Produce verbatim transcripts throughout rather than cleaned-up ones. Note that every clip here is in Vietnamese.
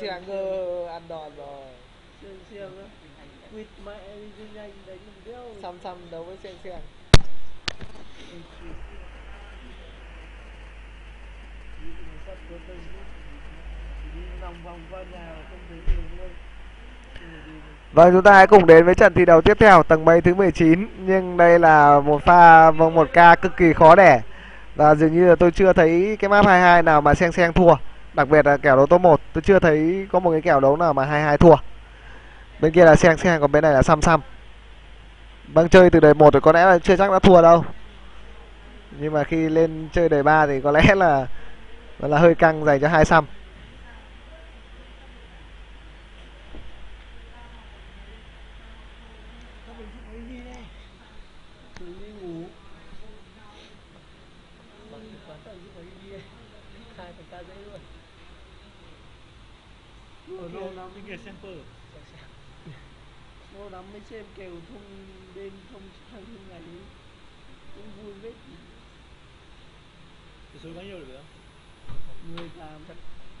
Siêng cơ ăn đòn rồi. Siêng siêng á. Quýt mẹ đi nhanh đánh mình đéo. Xăm xăm đấu với siêng siêng. Vâng, chúng ta hãy cùng đến với trận thi đấu tiếp theo tầng mây thứ mười chín. Nhưng đây là một pha vâng một ca cực kỳ khó đẻ. Và dường như là tôi chưa thấy cái map hai hai nào mà Seng Seng thua. Đặc biệt là kèo đấu top một, tôi chưa thấy có một cái kèo đấu nào mà hai hai thua. Bên kia là Seng Seng, còn bên này là Xăm Xăm. Vâng, chơi từ đời một thì có lẽ là chưa chắc đã thua đâu. Nhưng mà khi lên chơi đời ba thì có lẽ là là hơi căng dành cho hai Xăm. Xem kèo thông đêm thông sang ngày đấy cũng vui vết. Tỷ số bao nhiêu được không? mười tám. Chắc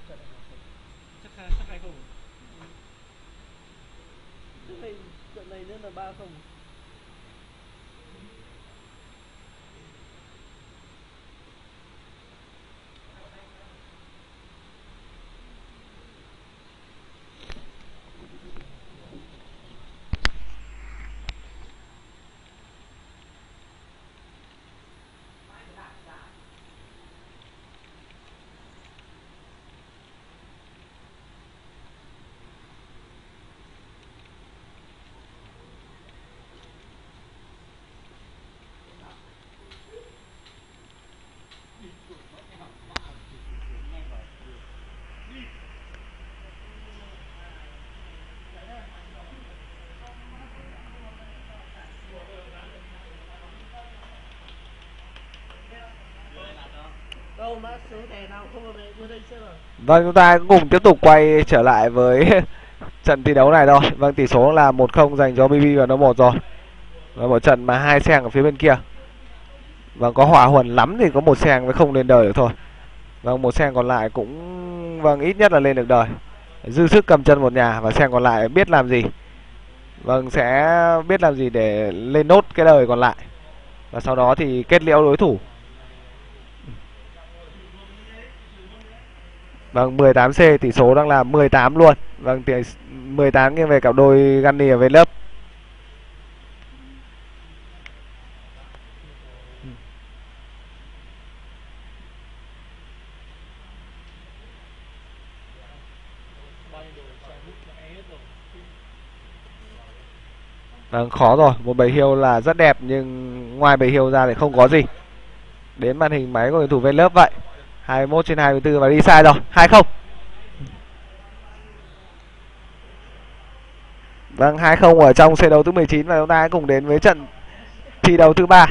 chắc chắc hai chắc hai không. Thế này trận này nữa là ba không. Vâng, chúng ta cũng cùng tiếp tục quay trở lại với trận thi đấu này thôi. Vâng, tỷ số là một không dành cho BiBi và nó một rồi. Và một trận mà hai Seng ở phía bên kia. Vâng, có hòa huần lắm thì có một Seng với không lên đời được thôi. Vâng, một Seng còn lại cũng vâng ít nhất là lên được đời. Dư sức cầm chân một nhà và Seng còn lại biết làm gì. Vâng, sẽ biết làm gì để lên nốt cái đời còn lại. Và sau đó thì kết liễu đối thủ. Vâng, mười tám xê tỷ số đang là mười tám luôn. Vâng, tỷ mười tám nghiêng về cặp đôi Gunny ở bên lớp. Vâng, khó rồi. Một bầy hiêu là rất đẹp nhưng ngoài bầy hiêu ra thì không có gì. Đến màn hình máy của cầu thủ bên lớp vậy. hai mươi mốt trên hai mươi tư và đi sai rồi, hai không. Vâng, hai không ở trong set đấu thứ mười chín và chúng ta hãy cùng đến với trận thi đấu thứ ba.